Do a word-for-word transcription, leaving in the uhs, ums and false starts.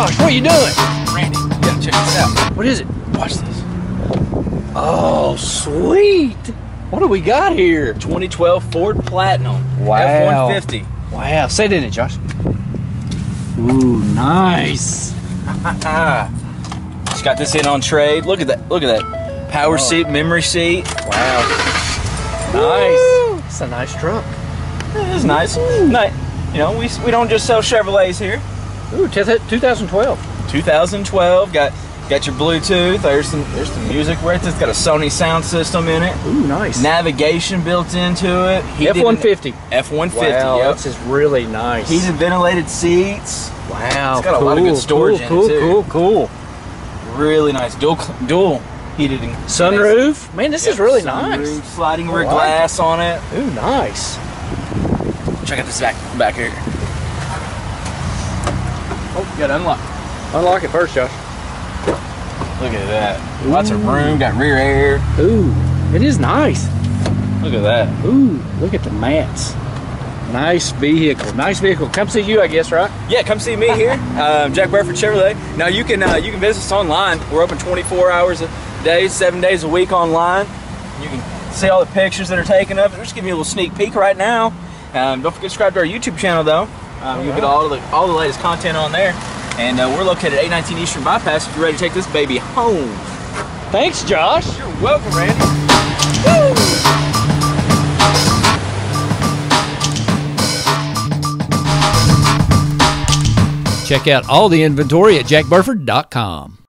gosh, what are you doing? Randy, you gotta check this out. What is it? Watch this. Oh, sweet. What do we got here? twenty twelve Ford Platinum. Wow. F one fifty. Wow, say it in it, Josh. Ooh, nice. Just got this in on trade. Look at that, look at that. Power oh. seat, memory seat. Wow. Nice. It's a nice truck. It is nice. nice. You know, we, we don't just sell Chevrolets here. Ooh, twenty twelve. twenty twelve, got got your Bluetooth, there's some there's some music with it. It's got a Sony sound system in it. Ooh, nice. Navigation built into it. F one fifty. F one fifty, wow, yep. This is really nice. Heated ventilated seats. Wow. It's got cool, a lot of good storage cool, in it cool, too. Cool, cool, Really nice. Dual dual heated and sunroof. Man, this yep, is really nice. Roof, sliding rear like glass it. on it. Ooh, nice. Check out this back, back here. Oh, you gotta unlock. Unlock it first, Josh. Look at that. Ooh. Lots of room, got rear air. Ooh, it is nice. Look at that. Ooh, look at the mats. Nice vehicle, nice vehicle. Come see you, I guess, right? Yeah, come see me here, um, Jack Burford Chevrolet. Now you can uh, you can visit us online. We're open twenty-four hours a day, seven days a week online. You can see all the pictures that are taken of it. We're just giving you a little sneak peek right now. Um, don't forget to subscribe to our YouTube channel, though. Um, you'll get all the all the latest content on there. And uh, we're located at eight nineteen Eastern Bypass. If you're ready to take this baby home. Thanks, Josh. You're welcome, Randy. Woo! Check out all the inventory at jack burford dot com.